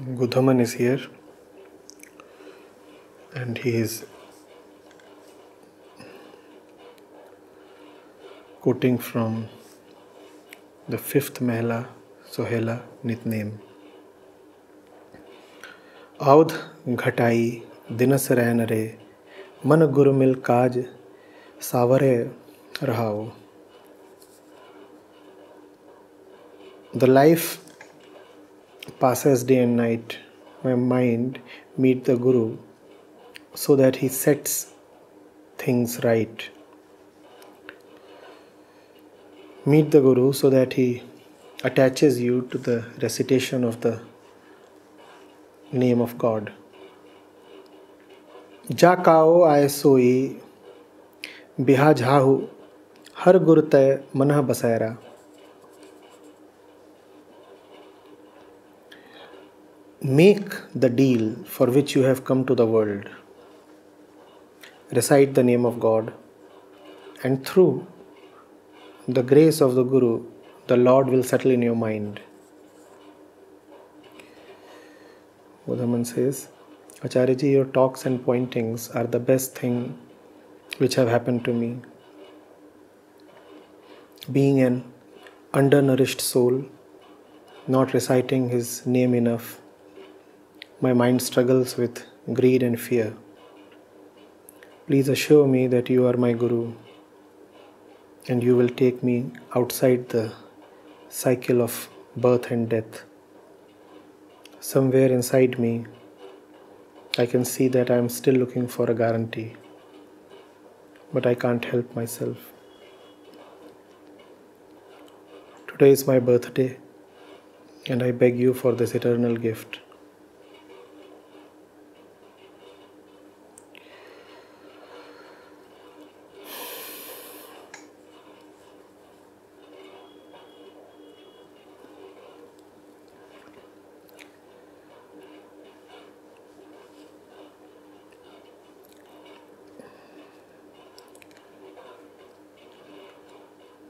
Budhaman is here and he is quoting from the fifth Mahla, Sohela Nitnem. Aud Ghatai Dina Sarayanare Managura Mil Kaj Savare Rahau. The life passes day and night. My mind meet the Guru so that he sets things right. Meet the Guru so that he attaches you to the recitation of the name of God. Ja kao ayasoi biha jahu har gurute manha basaira. Make the deal for which you have come to the world. Recite the name of God, and through the grace of the Guru, the Lord will settle in your mind. Budhaman says, Achariji, your talks and pointings are the best thing which have happened to me. Being an undernourished soul, not reciting his name enough, my mind struggles with greed and fear. Please assure me that you are my Guru and you will take me outside the cycle of birth and death. Somewhere inside me, I can see that I am still looking for a guarantee, but I can't help myself. Today is my birthday and I beg you for this eternal gift.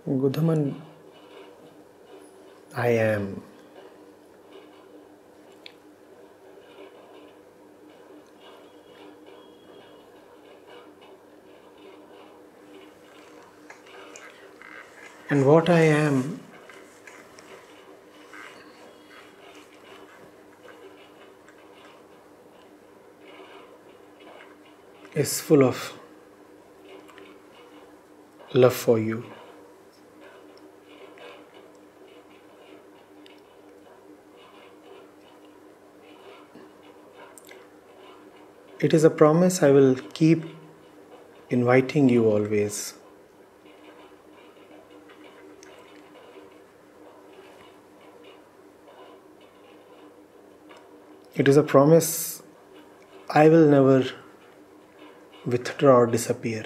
Budhaman, I am. And what I am is full of love for you. It is a promise I will keep inviting you always. It is a promise I will never withdraw or disappear.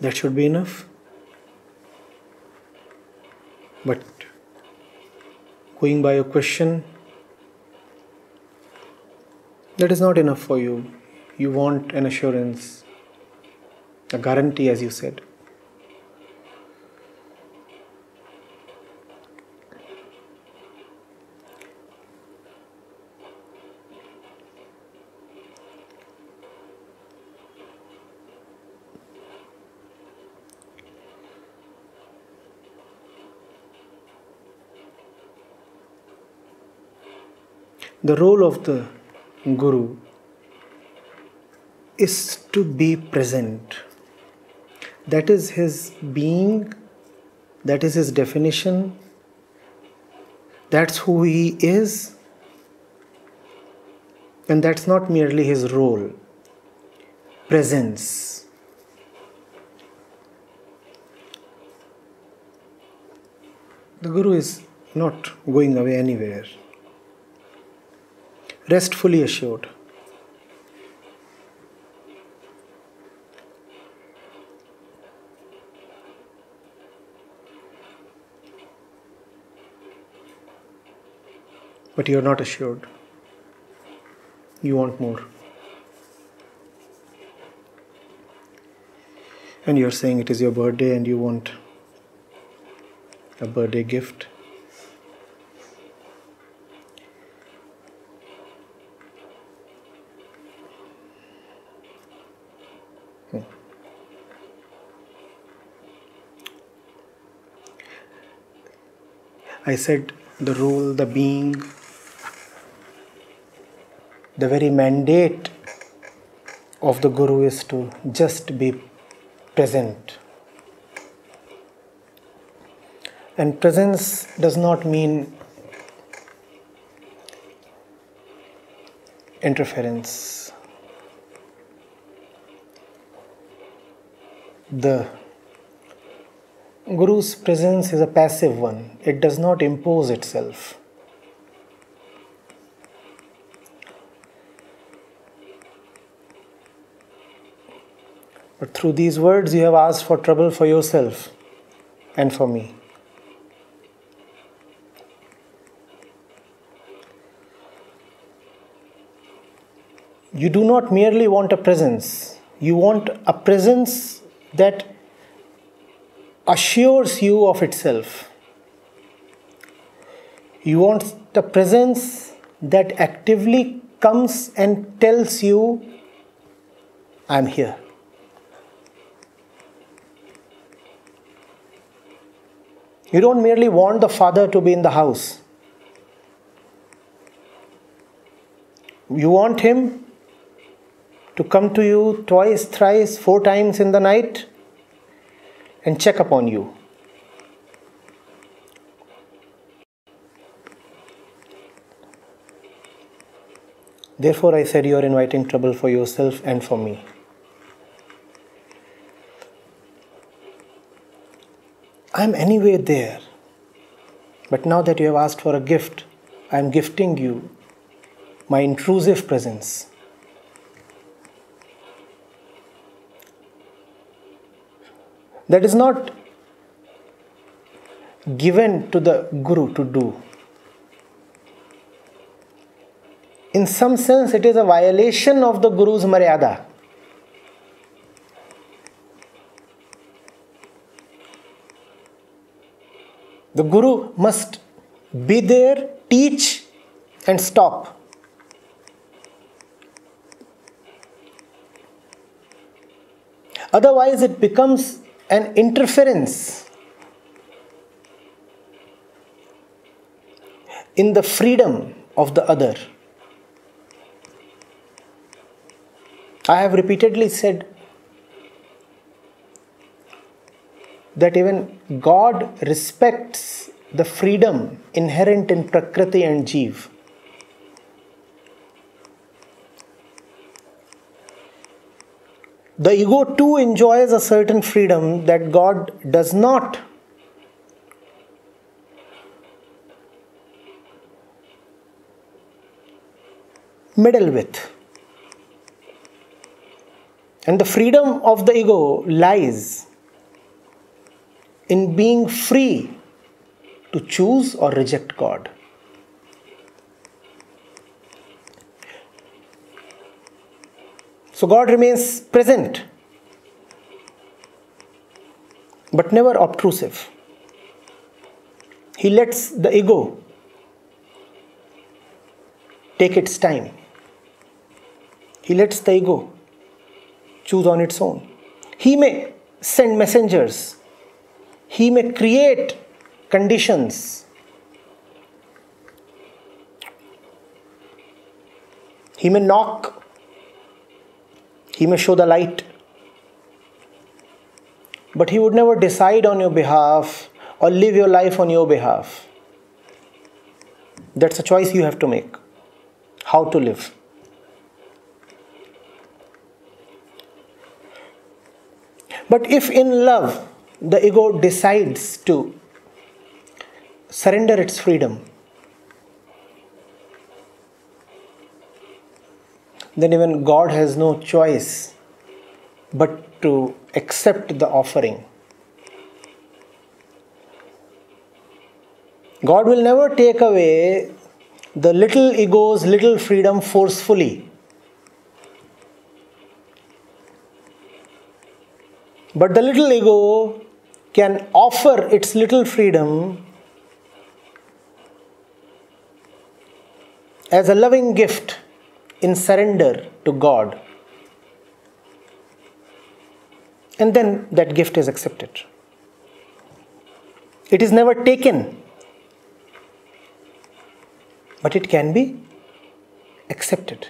That should be enough. But going by your question, that is not enough for you. You want an assurance, a guarantee, as you said. The role of the Guru is to be present. That is his being, that is his definition, that's who he is, and that's not merely his role. Presence. The Guru is not going away anywhere. Rest fully assured. but you are not assured. You want more. And you are saying it is your birthday and you want a birthday gift. I said the role, the being, the very mandate of the Guru is to just be present. And presence does not mean interference. The Guru's presence is a passive one. It does not impose itself. But through these words you have asked for trouble for yourself and for me. You do not merely want a presence. You want a presence that assures you of itself. You want the presence that actively comes and tells you, I am here. You don't merely want the Father to be in the house. You want Him to come to you twice, thrice, 4 times in the night and check upon you. Therefore, I said you are inviting trouble for yourself and for me. I am anyway there. But now that you have asked for a gift, I am gifting you my intrusive presence. That is not given to the Guru to do. In some sense, it is a violation of the Guru's maryada. The Guru must be there, teach, and stop. Otherwise, it becomes an interference in the freedom of the other. I have repeatedly said that even God respects the freedom inherent in Prakriti and Jeev. The ego too enjoys a certain freedom that God does not. Meddle with. And the freedom of the ego lies in being free to choose or reject God. So God remains present, but never obtrusive. He lets the ego take its time. He lets the ego choose on its own. He may send messengers. He may create conditions. He may knock. He may show the light, but he would never decide on your behalf or live your life on your behalf. That's a choice you have to make, how to live. But if in love the ego decides to surrender its freedom, then even God has no choice but to accept the offering. God will never take away the little ego's little freedom forcefully. But the little ego can offer its little freedom as a loving gift in surrender to God. And then that gift is accepted. It is never taken, but it can be accepted.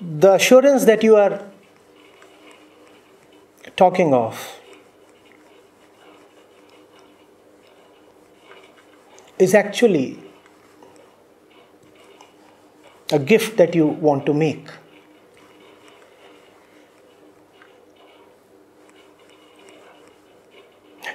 The assurance that you are talking of is actually a gift that you want to make.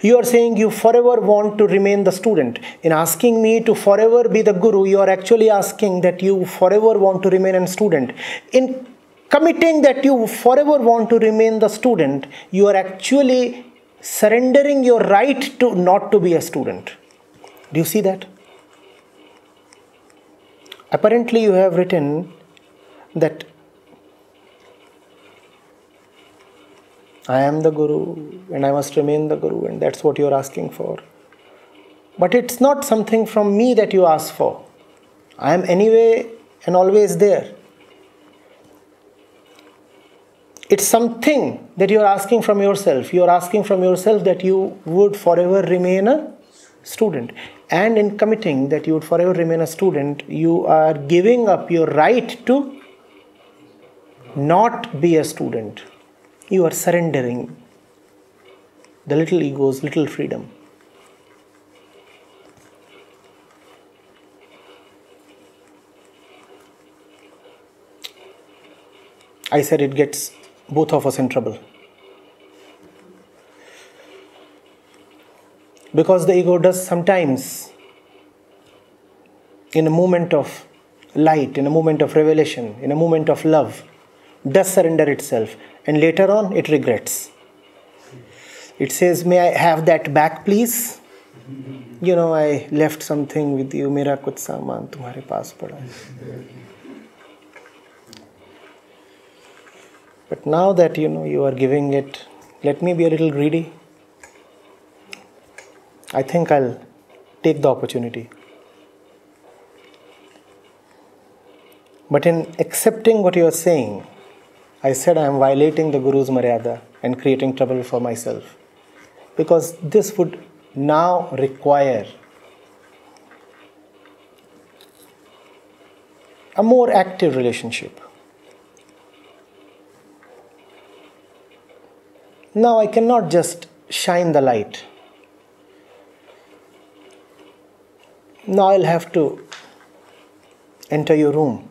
You are saying you forever want to remain the student. In asking me to forever be the guru, you are actually asking that you forever want to remain a student. In committing that you forever want to remain the student, you are actually surrendering your right to not to be a student. Do you see that? Apparently you have written that I am the Guru and I must remain the Guru, and that's what you're asking for. But it's not something from me that you ask for. I am anyway and always there. It's something that you're asking from yourself. You're asking from yourself that you would forever remain a student. And in committing that you would forever remain a student, you are giving up your right to not be a student. You are surrendering the little ego's little freedom. I said it gets both of us in trouble. Because the ego does sometimes, in a moment of light, in a moment of revelation, in a moment of love, does surrender itself, and later on it regrets. It says, may I have that back please? You know, I left something with you, mera kuch saman tumhare paas pada hai. But now that you know you are giving it, let me be a little greedy. I think I'll take the opportunity. But in accepting what you are saying, I said I am violating the Guru's Maryada and creating trouble for myself. Because this would now require a more active relationship. Now I cannot just shine the light. Now I'll have to enter your room.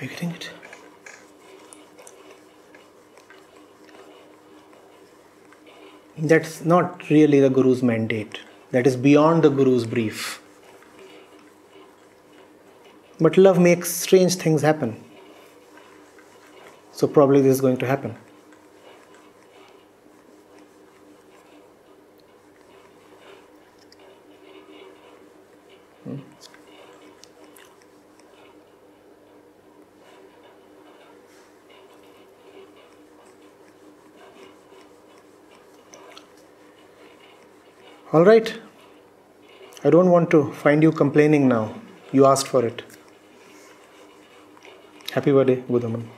Are you getting it? That's not really the Guru's mandate. That is beyond the Guru's brief. But love makes strange things happen. So probably this is going to happen. All right, I don't want to find you complaining now. You asked for it. Happy birthday, Budhaman.